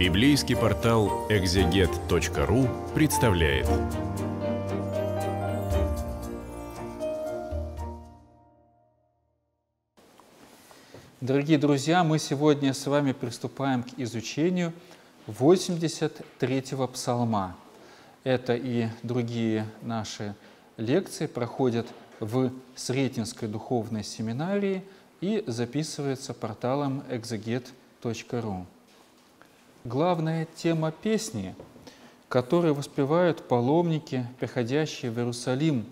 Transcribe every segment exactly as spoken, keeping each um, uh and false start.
Библейский портал экзегет точка ру представляет. Дорогие друзья, мы сегодня с вами приступаем к изучению восемьдесят третьего псалма. Это и другие наши лекции проходят в Сретенской духовной семинарии и записываются порталом экзегет точка ру. Главная тема песни, которую воспевают паломники, приходящие в Иерусалим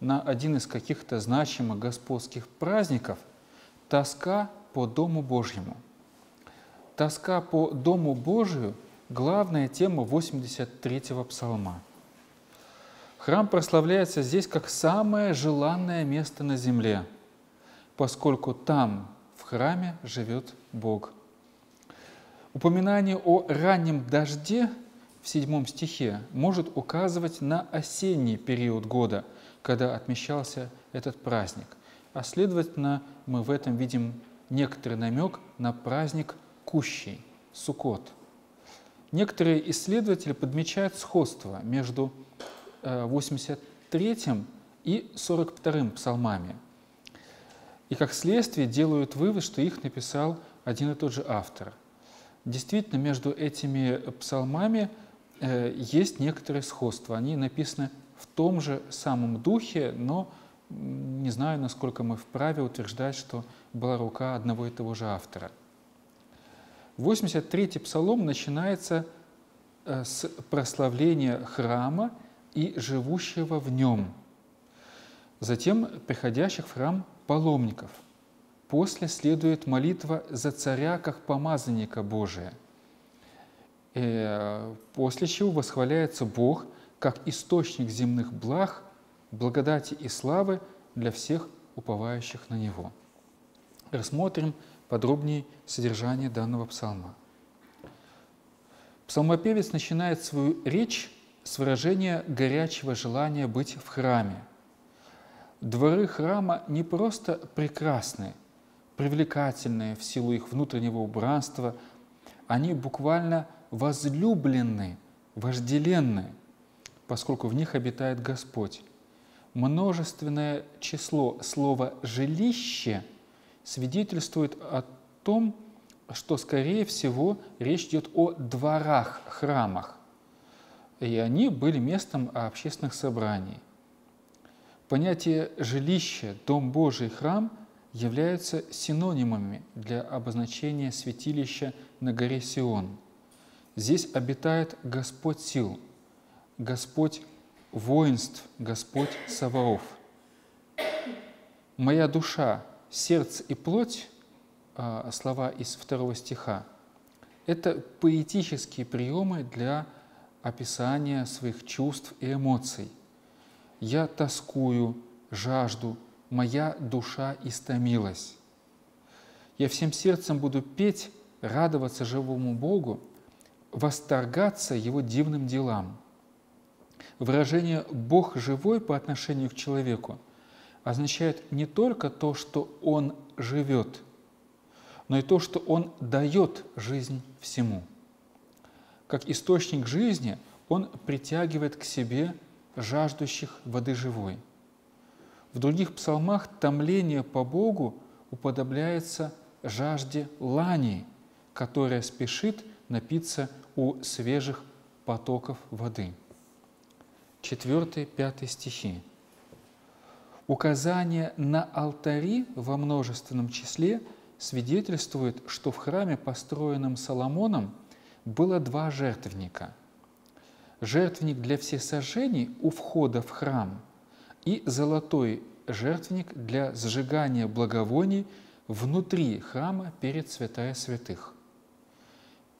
на один из каких-то значимых господских праздников, тоска по Дому Божьему. Тоска по Дому Божию – главная тема восемьдесят третьего псалма. Храм прославляется здесь как самое желанное место на земле, поскольку там, в храме, живет Бог. Упоминание о раннем дожде в седьмом стихе может указывать на осенний период года, когда отмечался этот праздник. А следовательно, мы в этом видим некоторый намек на праздник кущей, Суккот. Некоторые исследователи подмечают сходство между восемьдесят третьим и сорок вторым псалмами. И как следствие делают вывод, что их написал один и тот же автор. Действительно, между этими псалмами э, есть некоторые сходства. Они написаны в том же самом духе, но не знаю, насколько мы вправе утверждать, что была рука одного и того же автора. восемьдесят третий псалом начинается э, с прославления храма и живущего в нем, затем приходящих в храм паломников. После следует молитва за царя, как помазанника Божия. И после чего восхваляется Бог, как источник земных благ, благодати и славы для всех уповающих на Него. Рассмотрим подробнее содержание данного псалма. Псалмопевец начинает свою речь с выражения горячего желания быть в храме. Дворы храма не просто прекрасны, привлекательные в силу их внутреннего убранства, они буквально возлюблены, вожделенны, поскольку в них обитает Господь. Множественное число слова «жилище» свидетельствует о том, что, скорее всего, речь идет о дворах, храмах, и они были местом общественных собраний. Понятие «жилище», «дом Божий», «храм» являются синонимами для обозначения святилища на горе Сион. Здесь обитает Господь сил, Господь воинств, Господь Саваоф. «Моя душа, сердце и плоть» — слова из второго стиха — это поэтические приемы для описания своих чувств и эмоций. «Я тоскую, жажду, моя душа истомилась. Я всем сердцем буду петь, радоваться живому Богу, восторгаться Его дивным делам». Выражение «Бог живой» по отношению к человеку означает не только то, что Он живет, но и то, что Он дает жизнь всему. Как источник жизни Он притягивает к себе жаждущих воды живой. В других псалмах томление по Богу уподобляется жажде лани, которая спешит напиться у свежих потоков воды. четыре-пять стихи. Указание на алтари во множественном числе свидетельствует, что в храме, построенном Соломоном, было два жертвенника. Жертвенник для всесожжений у входа в храм и золотой жертвенник для сжигания благовоний внутри храма перед святая святых.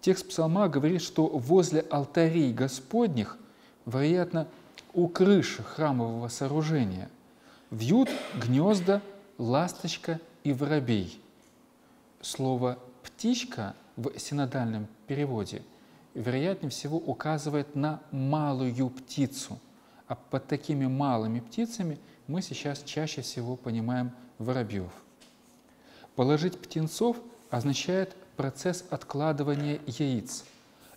Текст псалма говорит, что возле алтарей Господних, вероятно, у крыши храмового сооружения, вьют гнезда ласточка и воробей. Слово «птичка» в синодальном переводе, вероятнее всего, указывает на малую птицу. А под такими малыми птицами мы сейчас чаще всего понимаем воробьев. Положить птенцов означает процесс откладывания яиц.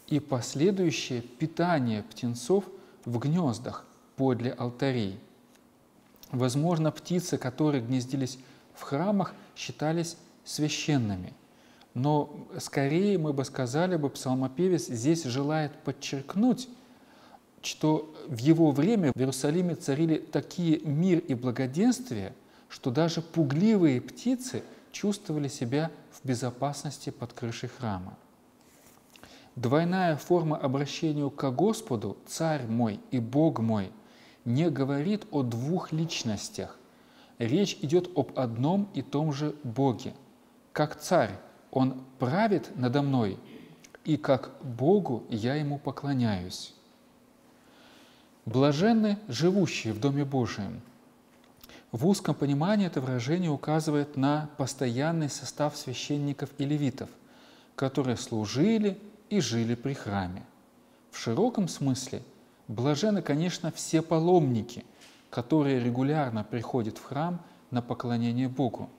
и последующее питание птенцов в гнездах подле алтарей. Возможно, птицы, которые гнездились в храмах, считались священными. Но скорее мы бы сказали бы, псалмопевец здесь желает подчеркнуть, что в его время в Иерусалиме царили такие мир и благоденствие, что даже пугливые птицы чувствовали себя в безопасности под крышей храма. Двойная форма обращения ко Господу, «Царь мой» и «Бог мой», не говорит о двух личностях. Речь идет об одном и том же Боге. Как царь Он правит надо мной, и как Богу я Ему поклоняюсь. Блаженны живущие в Доме Божием. В узком понимании это выражение указывает на постоянный состав священников и левитов, которые служили и жили при храме. В широком смысле блаженны, конечно, все паломники, которые регулярно приходят в храм на поклонение Богу.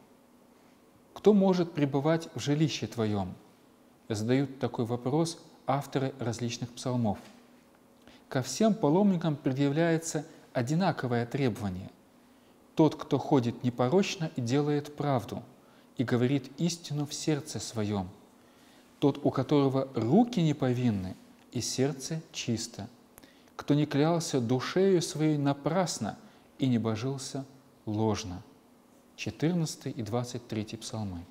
«Кто может пребывать в жилище твоем?» задают такой вопрос авторы различных псалмов. Ко всем паломникам предъявляется одинаковое требование. «Тот, кто ходит непорочно и делает правду, и говорит истину в сердце своем, тот, у которого руки не повинны, и сердце чисто, кто не клялся душею своей напрасно и не божился ложно». четырнадцатый и двадцать третий псалмы.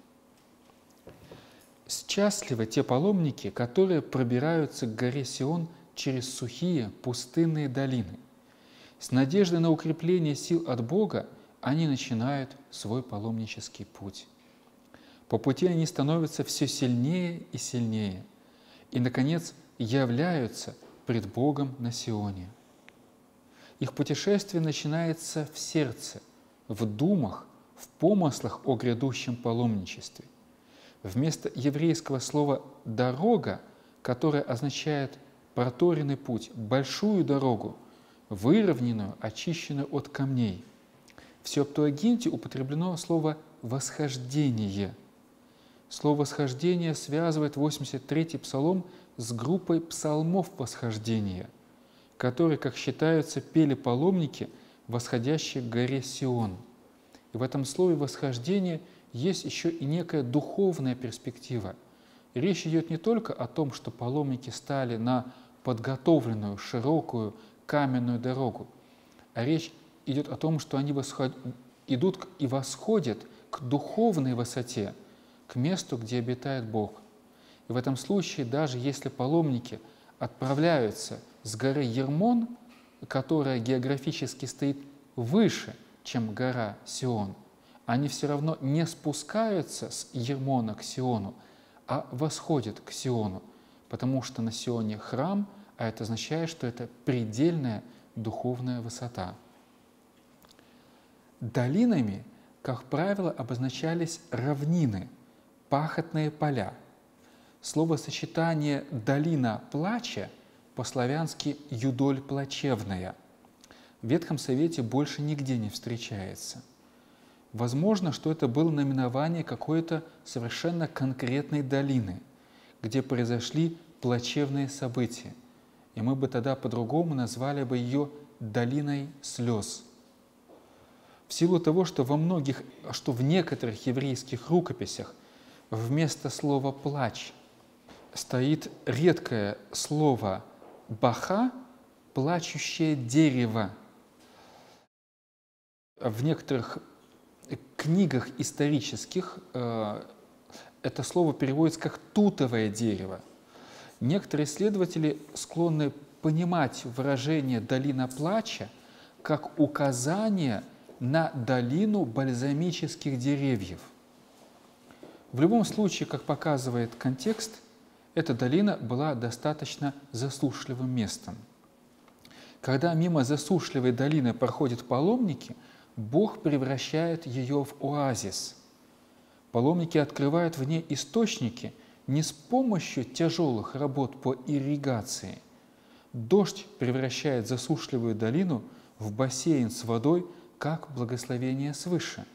Счастливы те паломники, которые пробираются к горе Сион через сухие пустынные долины. С надеждой на укрепление сил от Бога они начинают свой паломнический путь. По пути они становятся все сильнее и сильнее, и, наконец, являются пред Богом на Сионе. Их путешествие начинается в сердце, в думах, в помыслах о грядущем паломничестве. Вместо еврейского слова «дорога», которое означает проторенный путь, большую дорогу, выровненную, очищенную от камней, в Септуагинте употреблено слово «восхождение». Слово «восхождение» связывает восемьдесят третий псалом с группой псалмов восхождения, которые, как считается, пели паломники, восходящие к горе Сион. И в этом слове «восхождение» есть еще и некая духовная перспектива. Речь идет не только о том, что паломники стали на подготовленную широкую каменную дорогу, а речь идет о том, что они восход... идут и восходят к духовной высоте, к месту, где обитает Бог. И в этом случае, даже если паломники отправляются с горы Ермон, которая географически стоит выше, чем гора Сион, они все равно не спускаются с Ермона к Сиону, а восходят к Сиону, потому что на Сионе храм, а это означает, что это предельная духовная высота. Долинами, как правило, обозначались равнины, пахотные поля. Словосочетание «долина плача» по-славянски «юдоль плачевная» в Ветхом Совете больше нигде не встречается. Возможно, что это было наименование какой-то совершенно конкретной долины, где произошли плачевные события, и мы бы тогда по-другому назвали бы ее «долиной слез». В силу того, что, во многих, что в некоторых еврейских рукописях вместо слова «плач» стоит редкое слово «баха» – «плачущее дерево». В некоторых книгах исторических э, это слово переводится как «тутовое дерево». Некоторые исследователи склонны понимать выражение «долина плача» как указание на долину бальзамических деревьев. В любом случае, как показывает контекст, эта долина была достаточно засушливым местом. Когда мимо засушливой долины проходят паломники, Бог превращает ее в оазис. Паломники открывают в ней источники не с помощью тяжелых работ по ирригации. Дождь превращает засушливую долину в бассейн с водой, как благословение свыше.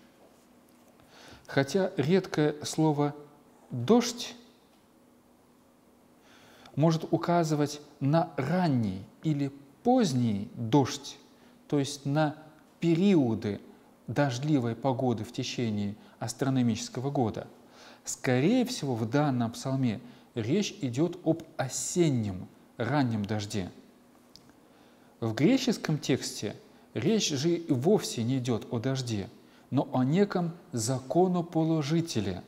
Хотя редкое слово «дождь» может указывать на ранний или поздний дождь, то есть на периоды дождливой погоды в течение астрономического года. Скорее всего, в данном псалме речь идет об осеннем, раннем дожде. В греческом тексте речь же и вовсе не идет о дожде, но о неком законоположителе.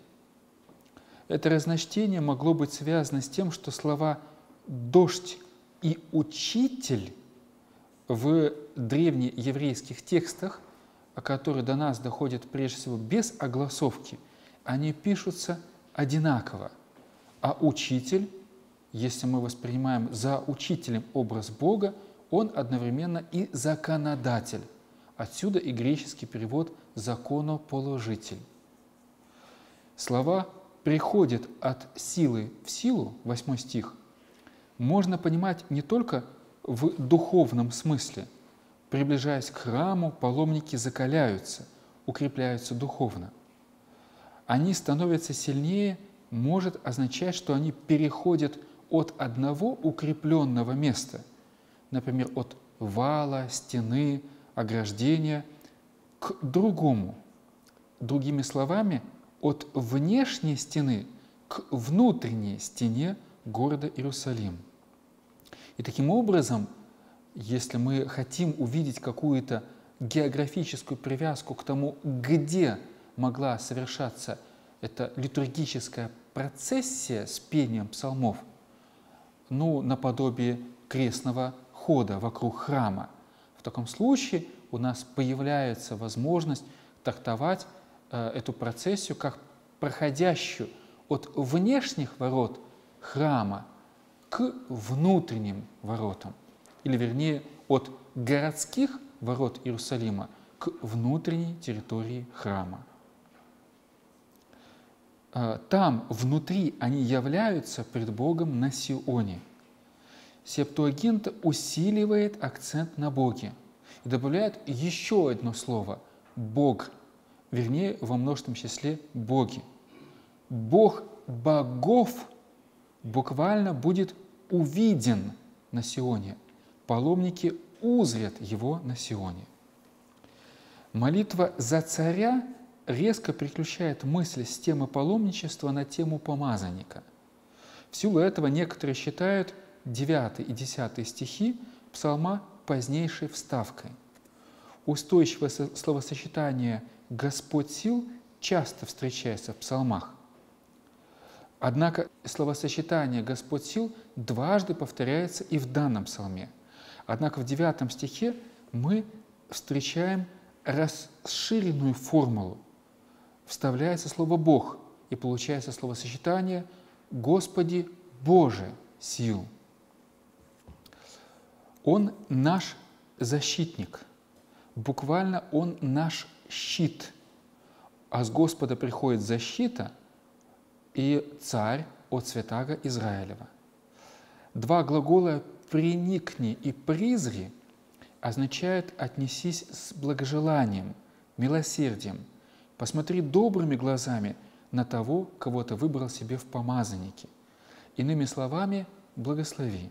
Это разночтение могло быть связано с тем, что слова «дождь» и «учитель» в древнееврейских текстах, которые до нас доходят прежде всего без огласовки, они пишутся одинаково. А учитель, если мы воспринимаем за учителем образ Бога, он одновременно и законодатель. Отсюда и греческий перевод «законоположитель». Слова «приходит от силы в силу», восьмой стих, можно понимать не только в духовном смысле. Приближаясь к храму, паломники закаляются, укрепляются духовно. Они становятся сильнее, может означать, что они переходят от одного укрепленного места, например, от вала, стены, ограждения, к другому. Другими словами, от внешней стены к внутренней стене города Иерусалим. И таким образом, если мы хотим увидеть какую-то географическую привязку к тому, где могла совершаться эта литургическая процессия с пением псалмов, ну, наподобие крестного хода вокруг храма, в таком случае у нас появляется возможность трактовать э, эту процессию как проходящую от внешних ворот храма к внутренним воротам, или вернее от городских ворот Иерусалима к внутренней территории храма. Там, внутри, они являются пред Богом на Сионе. Септуагинта усиливает акцент на Боге и добавляет еще одно слово – Бог, вернее, во множественном числе боги. Бог богов буквально будет увиден на Сионе. Паломники узрят его на Сионе. Молитва за царя резко переключает мысль с темы паломничества на тему помазанника. В силу этого некоторые считают девятый и десятый стихи псалма позднейшей вставкой. Устойчивое словосочетание «Господь сил» часто встречается в псалмах. Однако словосочетание «Господь сил» дважды повторяется и в данном псалме. Однако в девятом стихе мы встречаем расширенную формулу. Вставляется слово «Бог» и получается словосочетание «Господи Боже сил». Он наш защитник, буквально Он наш щит, а с Господа приходит защита и царь от святаго Израилева. Два глагола «приникни» и «призри» означают «отнесись с благожеланием, милосердием, посмотри добрыми глазами на того, кого ты выбрал себе в помазанники». Иными словами, «благослови».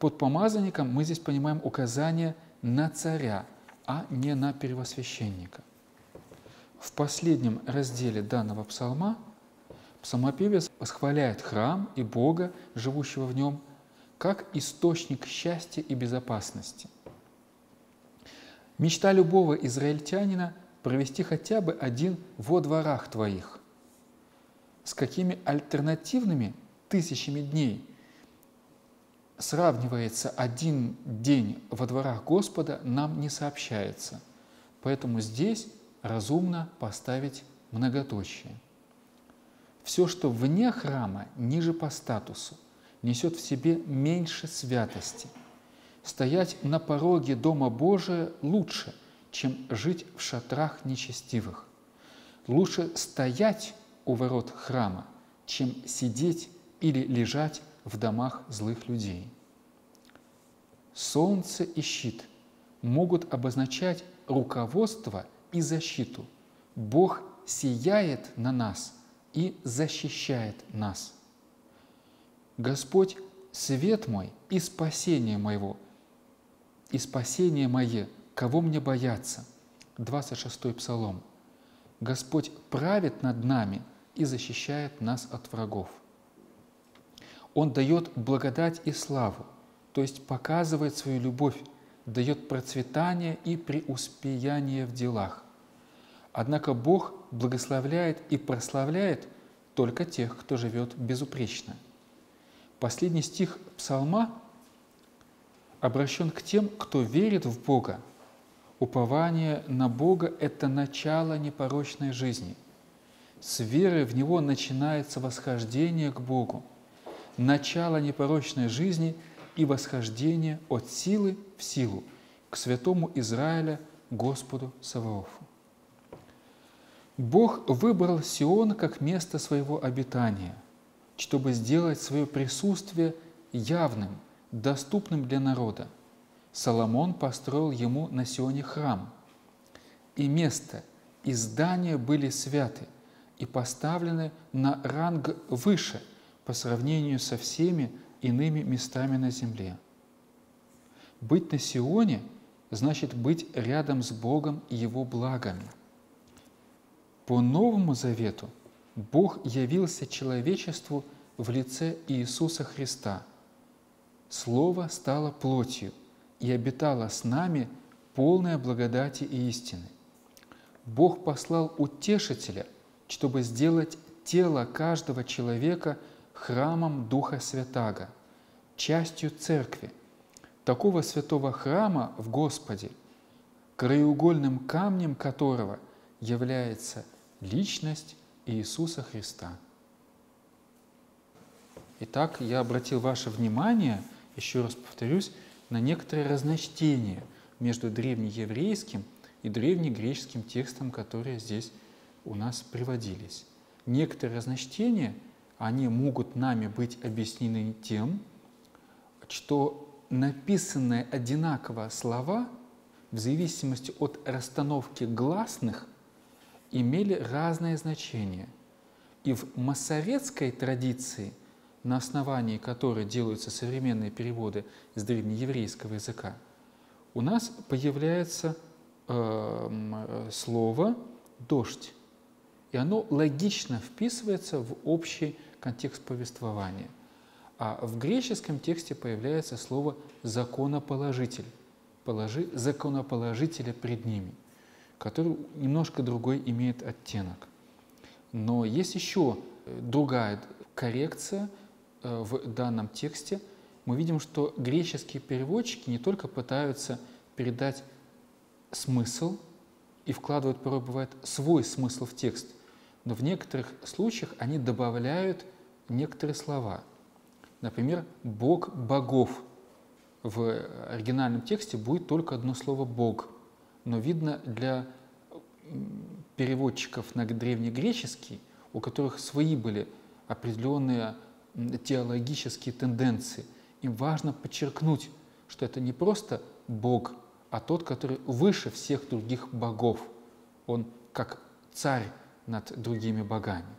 Под помазанником мы здесь понимаем указание на царя, а не на первосвященника. В последнем разделе данного псалма псалмопевец восхваляет храм и Бога, живущего в нем, как источник счастья и безопасности. Мечта любого израильтянина – провести хотя бы один во дворах твоих. С какими альтернативными тысячами дней сравнивается один день во дворах Господа, нам не сообщается. Поэтому здесь разумно поставить многоточие. Все, что вне храма, ниже по статусу, несет в себе меньше святости. Стоять на пороге Дома Божия лучше, чем жить в шатрах нечестивых. Лучше стоять у ворот храма, чем сидеть или лежать в домах злых людей. Солнце и щит могут обозначать руководство и защиту. Бог сияет на нас и защищает нас. Господь – свет мой и спасение моего, и спасение мое, кого мне бояться? двадцать шестой Псалом. Господь правит над нами и защищает нас от врагов. Он дает благодать и славу, то есть показывает свою любовь, дает процветание и преуспеяние в делах. Однако Бог благословляет и прославляет только тех, кто живет безупречно. Последний стих Псалма обращен к тем, кто верит в Бога. Упование на Бога – это начало непорочной жизни. С веры в Него начинается восхождение к Богу, начало непорочной жизни и восхождение от силы в силу к святому Израиля Господу Саваофу. Бог выбрал Сион как место своего обитания, чтобы сделать свое присутствие явным, доступным для народа. Соломон построил ему на Сионе храм. И место, и здание были святы, и поставлены на ранг выше по сравнению со всеми иными местами на земле. Быть на Сионе значит быть рядом с Богом и Его благами. По Новому Завету Бог явился человечеству в лице Иисуса Христа. Слово стало плотью и обитало с нами, полное благодати и истины. Бог послал Утешителя, чтобы сделать тело каждого человека храмом Духа Святаго, частью Церкви. Такого святого храма в Господе, краеугольным камнем которого является личность Иисуса Христа. Итак, я обратил ваше внимание, еще раз повторюсь, на некоторое разночтение между древнееврейским и древнегреческим текстом, которые здесь у нас приводились. Некоторые разночтения, они могут нами быть объяснены тем, что написанные одинаково слова, в зависимости от расстановки гласных, имели разное значение. И в масоретской традиции, на основании которой делаются современные переводы с древнееврейского языка, у нас появляется э, слово «дождь», и оно логично вписывается в общий контекст повествования. А в греческом тексте появляется слово «законоположитель», «положи законоположителя пред ними», который немножко другой имеет оттенок. Но есть еще другая коррекция в данном тексте. Мы видим, что греческие переводчики не только пытаются передать смысл и вкладывают, порой бывает, свой смысл в текст, но в некоторых случаях они добавляют некоторые слова. Например, «бог богов». В оригинальном тексте будет только одно слово «бог», но видно, для переводчиков на древнегреческий, у которых свои были определенные теологические тенденции, им важно подчеркнуть, что это не просто Бог, а тот, который выше всех других богов. Он как царь над другими богами.